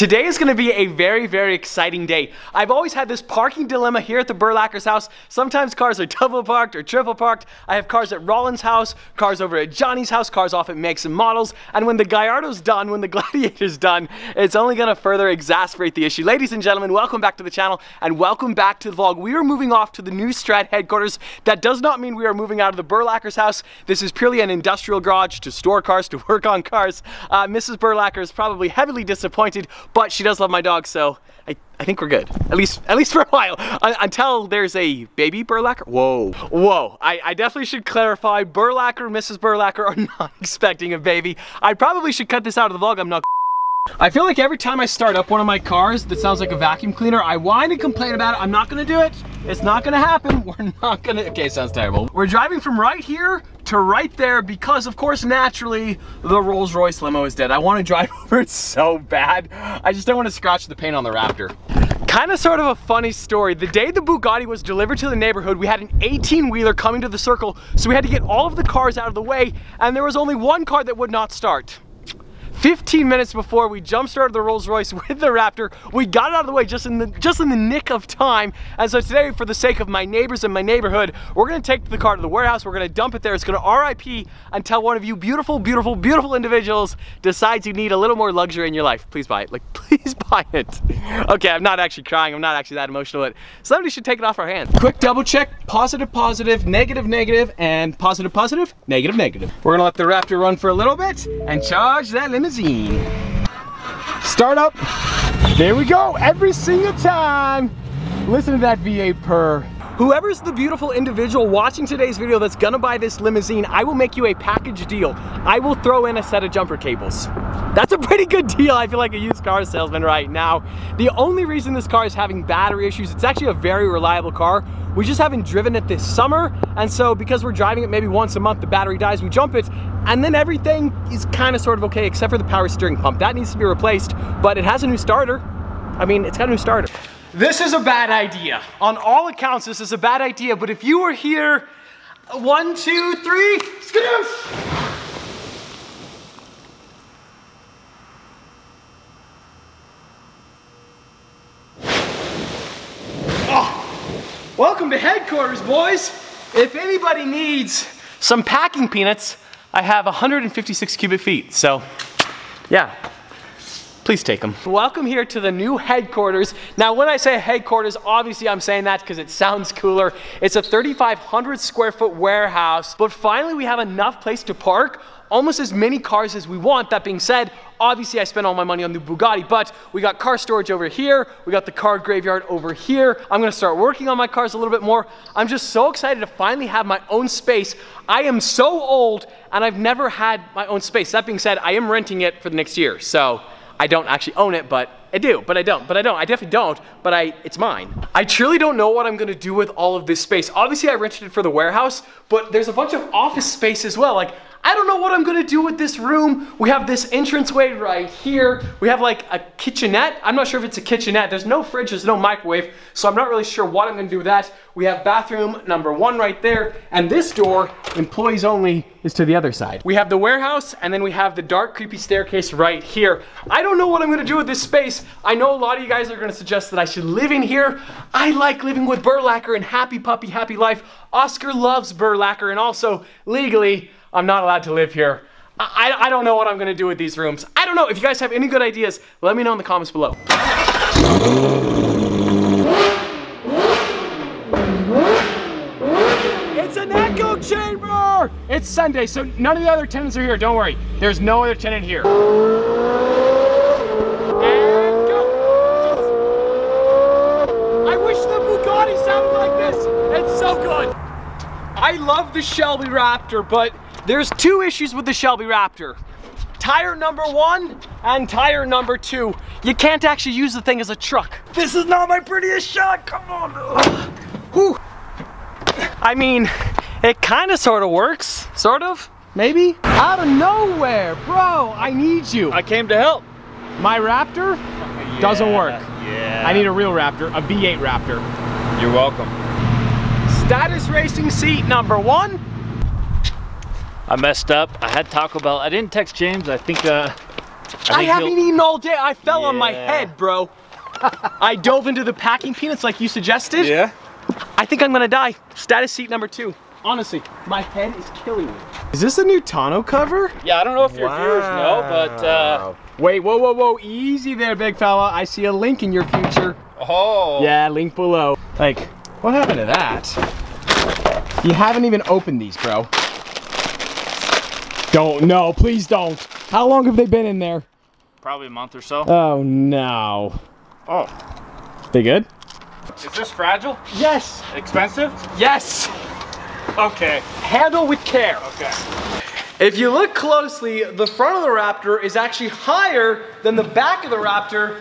Today is going to be a very exciting day. I've always had this parking dilemma here at the Burlacher's house. Sometimes cars are double parked or triple parked. I have cars at Rollins' house, cars over at Johnny's house, cars off at Makes and Models. And when the Gallardo's done, when the Gladiator's done, it's only going to further exacerbate the issue. Ladies and gentlemen, welcome back to the channel and welcome back to the vlog. We are moving off to the new Strad headquarters. That does not mean we are moving out of the Burlacher's house. This is purely an industrial garage to store cars, to work on cars. Mrs. Burlacher is probably heavily disappointed, but she does love my dog, so I think we're good. At least for a while. Until there's a baby Burlacher. Whoa. Whoa. I definitely should clarify, Burlacher, Mrs. Burlacher are not expecting a baby. I probably should cut this out of the vlog. I'm not. I feel like every time I start up one of my cars that sounds like a vacuum cleaner, I whine and complain about it. I'm not gonna do it. It's not gonna happen. We're not gonna, okay, sounds terrible. We're driving from right here to right there because, of course, naturally, the Rolls Royce limo is dead. I wanna drive over it so bad. I just don't wanna scratch the paint on the Raptor. Kind of sort of a funny story. The day the Bugatti was delivered to the neighborhood, we had an 18-wheeler coming to the circle, so we had to get all of the cars out of the way, and there was only one car that would not start. 15 minutes before we jump-started the Rolls Royce with the Raptor, we got it out of the way just in the nick of time. And so today, for the sake of my neighbors and my neighborhood, we're gonna take the car to the warehouse, we're gonna dump it there, it's gonna RIP until one of you beautiful individuals decides you need a little more luxury in your life. Please buy it, like, please buy it. Okay, I'm not actually crying, I'm not actually that emotional, but somebody should take it off our hands. Quick double check, positive, positive, negative, negative, and positive, positive, negative, negative. We're gonna let the Raptor run for a little bit and charge that limit. Start up. There we go. Every single time. Listen to that V8 purr. Whoever's the beautiful individual watching today's video that's gonna buy this limousine, I will make you a package deal. I will throw in a set of jumper cables. That's a pretty good deal. I feel like a used car salesman right now. The only reason this car is having battery issues, it's actually a very reliable car. We just haven't driven it this summer, and so because we're driving it maybe once a month, the battery dies, we jump it, and then everything is kind of sort of okay, except for the power steering pump. That needs to be replaced, but it has a new starter. I mean, it's got a new starter. This is a bad idea. On all accounts, this is a bad idea, but if you were here, 1, 2, 3, skadoosh! Welcome to headquarters, boys. If anybody needs some packing peanuts, I have 156 cubic feet, so yeah, please take them. Welcome here to the new headquarters. Now, when I say headquarters, obviously I'm saying that because it sounds cooler. It's a 3,500 square foot warehouse, but finally we have enough place to park almost as many cars as we want. That being said, obviously I spent all my money on the Bugatti, but we got car storage over here, we got the car graveyard over here. I'm gonna start working on my cars a little bit more. I'm just so excited to finally have my own space. I am so old and I've never had my own space. That being said, I am renting it for the next year, so I don't actually own it, but I do, but I don't, but I don't. I definitely don't, but it's mine. I truly don't know what I'm gonna do with all of this space. Obviously I rented it for the warehouse, but there's a bunch of office space as well. Like, I don't know what I'm gonna do with this room. We have this entranceway right here. We have like a kitchenette. I'm not sure if it's a kitchenette. There's no fridge, there's no microwave, so I'm not really sure what I'm gonna do with that. We have bathroom number 1 right there, and this door, employees only, is to the other side. We have the warehouse, and then we have the dark, creepy staircase right here. I don't know what I'm gonna do with this space. I know a lot of you guys are gonna suggest that I should live in here. I like living with Burlacher and happy puppy, happy life. Oscar loves Burlacher, and also, legally, I'm not allowed to live here. I don't know what I'm gonna do with these rooms. I don't know. If you guys have any good ideas, let me know in the comments below. It's an echo chamber! It's Sunday, so none of the other tenants are here, don't worry. There's no other tenant here. And go! I wish the Bugatti sounded like this. It's so good. I love the Shelby Raptor, but there's two issues with the Shelby Raptor. Tire number 1 and tire number 2. You can't actually use the thing as a truck. This is not my prettiest shot, come on. Whew. I mean, it kind of sort of works, sort of, maybe? Out of nowhere, bro, I need you. I came to help. My Raptor doesn't work. Yeah. I need a real Raptor, a V8 Raptor. You're welcome. Status racing seat number 1. I messed up. I had Taco Bell. I didn't text James. I think I haven't eaten all day. I fell on my head, bro. I dove into the packing peanuts like you suggested. Yeah. I think I'm gonna die. Status seat number 2. Honestly, my head is killing me. Is this a new tonneau cover? Yeah, I don't know if your viewers know, but... Wait, whoa, whoa, whoa, easy there, big fella. I see a link in your future. Oh. Yeah, link below. Like, what happened to that? You haven't even opened these, bro. Don't, no, please don't. How long have they been in there? Probably a month or so. Oh, no. Oh. They good? Is this fragile? Yes. Expensive? Yes. Okay. Handle with care. Okay. If you look closely, the front of the Raptor is actually higher than the back of the Raptor,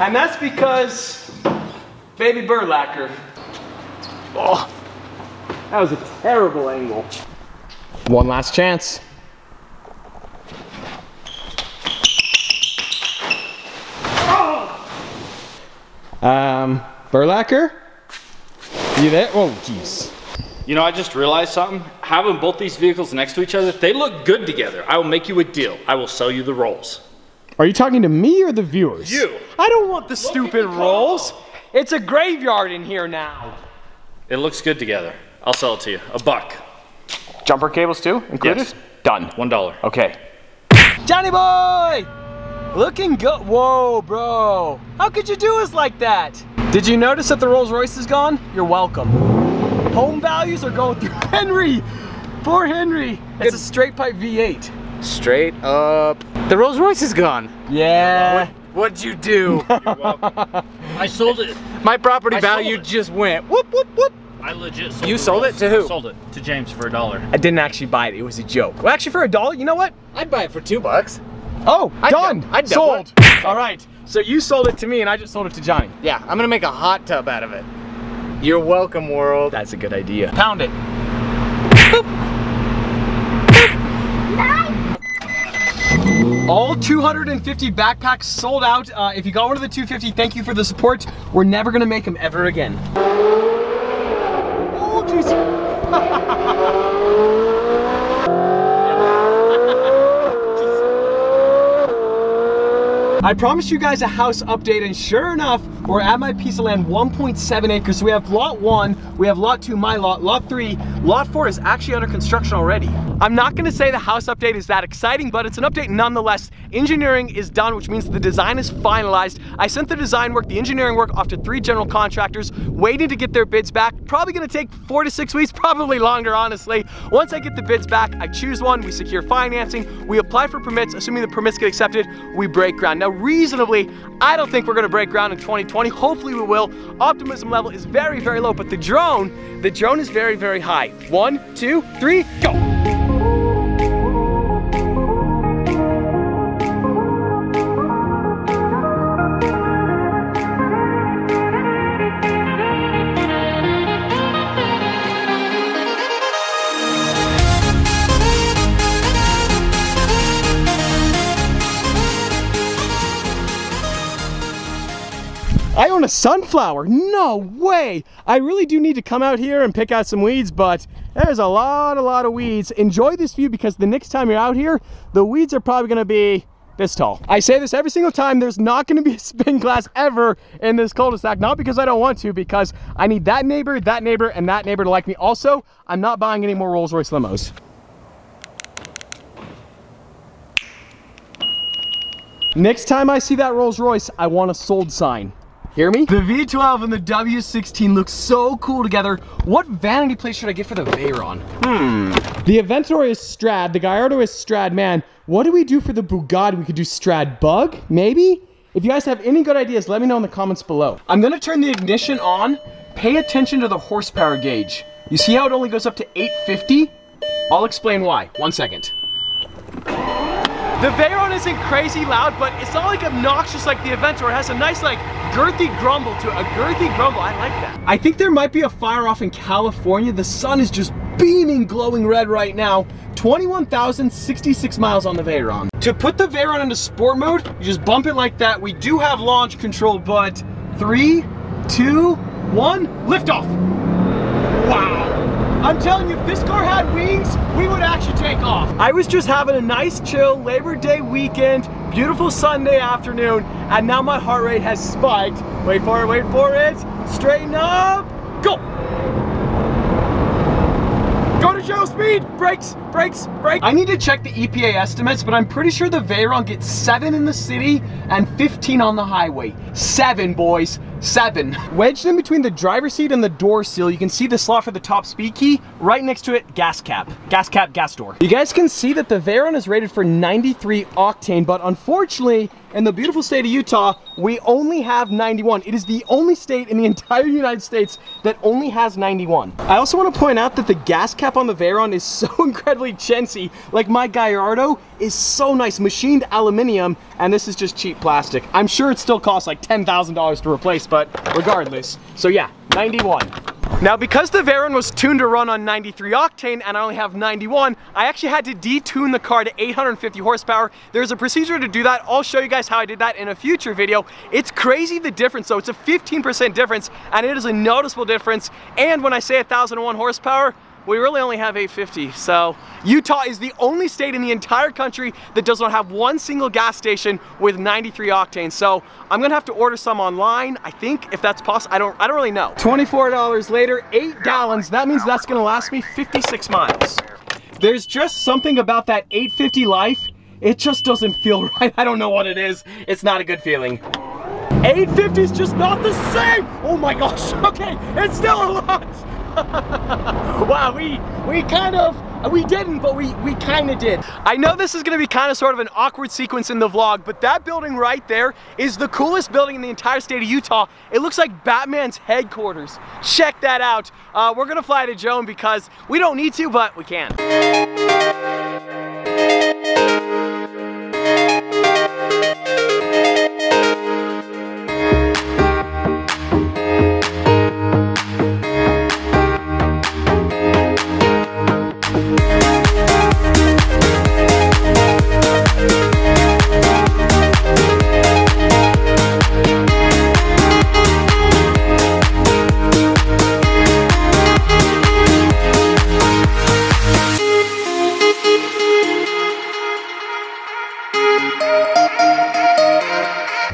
and that's because baby Burlacher. Oh, that was a terrible angle. One last chance. Oh. Burlacher? You there? Oh, jeez. You know, I just realized something. Having both these vehicles next to each other, they look good together. I will make you a deal. I will sell you the Rolls. Are you talking to me or the viewers? You. I don't want the stupid Rolls. It's a graveyard in here now. It looks good together. I'll sell it to you. $1. Jumper cables too included? Yes. Done. $1. Okay. Johnny boy! Looking good. Whoa, bro. How could you do us like that? Did you notice that the Rolls Royce is gone? You're welcome. Home values are going through Henry. Poor Henry. It's a straight pipe V8. Straight up. The Rolls Royce is gone. Yeah. What'd you do? You're welcome. I sold it. My property value just went whoop, whoop, whoop. I legit sold it. You sold it to who? I sold it to James for $1. I didn't actually buy it. It was a joke. Well, actually for $1, you know what? I'd buy it for $2. Oh, done. I sold. All right. So you sold it to me and I just sold it to Johnny. Yeah, I'm going to make a hot tub out of it. You're welcome, world. That's a good idea. Pound it. Boop. Boop. All 250 backpacks sold out. If you got one of the 250, thank you for the support. We're never gonna make them ever again. Oh, jeez. I promised you guys a house update, and sure enough, we're at my piece of land, 1.7 acres. So we have lot 1, we have lot 2, my lot, lot 3. Lot 4 is actually under construction already. I'm not gonna say the house update is that exciting, but it's an update nonetheless. Engineering is done, which means the design is finalized. I sent the design work, the engineering work off to 3 general contractors, waiting to get their bids back. Probably gonna take 4 to 6 weeks, probably longer, honestly. Once I get the bids back, I choose one, we secure financing, we apply for permits, assuming the permits get accepted, we break ground. Now, reasonably, I don't think we're gonna break ground in 2020. Hopefully we will. Optimism level is very, very low, but the drone is very, very high. 1, 2, 3, go. I own a sunflower, no way. I really do need to come out here and pick out some weeds, but there's a lot of weeds. Enjoy this view because the next time you're out here, the weeds are probably gonna be this tall. I say this every single time, there's not gonna be a spin class ever in this cul-de-sac, not because I don't want to, because I need that neighbor, and that neighbor to like me. Also, I'm not buying any more Rolls Royce limos. Next time I see that Rolls Royce, I want a sold sign. Hear me? The V12 and the W16 look so cool together. What vanity plate should I get for the Veyron? The Aventador is Strad, the Gallardo is Stradman. What do we do for the Bugatti? We could do Strad Bug, maybe? If you guys have any good ideas, let me know in the comments below. I'm gonna turn the ignition on. Pay attention to the horsepower gauge. You see how it only goes up to 850? I'll explain why, 1 second. The Veyron isn't crazy loud, but it's not like obnoxious like the Aventador. It has a nice like girthy grumble to it. A girthy grumble, I like that. I think there might be a fire off in California. The sun is just beaming glowing red right now. 21,066 miles on the Veyron. To put the Veyron into sport mode, you just bump it like that. We do have launch control, but 3, 2, 1, lift off. Wow. I'm telling you, if this car had wings, we would actually take off. I was just having a nice chill Labor Day weekend, beautiful Sunday afternoon, and now my heart rate has spiked. Wait for it, straighten up, go! Go to show speed! Brakes, brakes, brakes. I need to check the EPA estimates, but I'm pretty sure the Veyron gets 7 in the city and 15 on the highway. 7, boys, 7. Wedged in between the driver's seat and the door seal, you can see the slot for the top speed key. Right next to it, gas cap. Gas cap, gas door. You guys can see that the Veyron is rated for 93 octane, but unfortunately, in the beautiful state of Utah, we only have 91. It is the only state in the entire United States that only has 91. I also want to point out that the gas cap on the Veyron is so incredibly chintzy. Like, my Gallardo is so nice, machined aluminum, and this is just cheap plastic. I'm sure it still costs like $10,000 to replace, but regardless. So yeah, 91. Now, because the Veyron was tuned to run on 93 octane and I only have 91, I actually had to detune the car to 850 horsepower. There's a procedure to do that. I'll show you guys how I did that in a future video. It's crazy the difference though. It's a 15% difference, and it is a noticeable difference. And when I say 1,001 horsepower, we really only have 850, so Utah is the only state in the entire country that does not have one single gas station with 93 octane, so I'm gonna have to order some online, I think, if that's possible. I don't really know. $24 later, 8 gallons. That means that's gonna last me 56 miles. There's just something about that 850 life. It just doesn't feel right. I don't know what it is. It's not a good feeling. 850 is just not the same. Oh my gosh, okay, it's still a lot. Wow, we kind of did. I know this is gonna be kind of sort of an awkward sequence in the vlog, but that building right there is the coolest building in the entire state of Utah. It looks like Batman's headquarters. Check that out. We're gonna fly to Joan because we don't need to, but we can.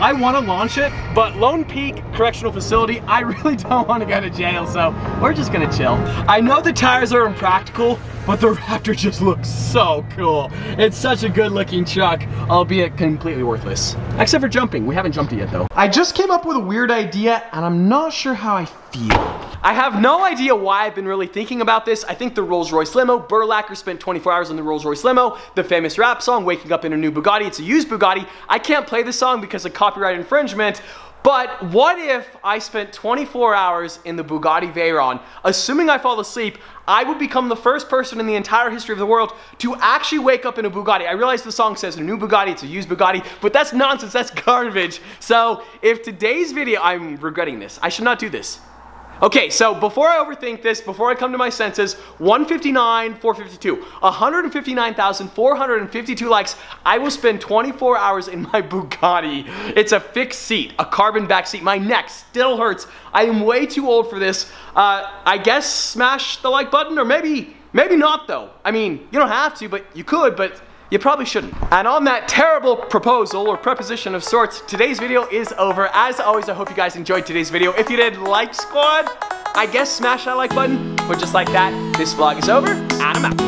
I want to launch it, but Lone Peak Correctional Facility, I really don't want to go to jail, so we're just gonna chill. I know the tires are impractical, but the Raptor just looks so cool. It's such a good looking truck, albeit completely worthless. Except for jumping. We haven't jumped it yet though. I just came up with a weird idea, and I'm not sure how I feel. I have no idea why I've been really thinking about this. I think the Rolls Royce limo, Burlacher spent 24 hours on the Rolls Royce limo, the famous rap song, Waking Up in a New Bugatti, it's a used Bugatti. I can't play this song because of copyright infringement, but what if I spent 24 hours in the Bugatti Veyron? Assuming I fall asleep, I would become the first person in the entire history of the world to actually wake up in a Bugatti. I realize the song says a new Bugatti, it's a used Bugatti, but that's nonsense, that's garbage. So if today's video, I'm regretting this. I should not do this. Okay, so before I overthink this, before I come to my senses, 159,452, 159,452 likes, I will spend 24 hours in my Bugatti. It's a fixed seat, a carbon back seat. My neck still hurts. I am way too old for this. I guess smash the like button, or maybe not though. I mean, you don't have to, but you could, but you probably shouldn't. And on that terrible proposal or preposition of sorts, today's video is over. As always, I hope you guys enjoyed today's video. If you did, like squad, I guess smash that like button. But just like that, this vlog is over, and I'm out.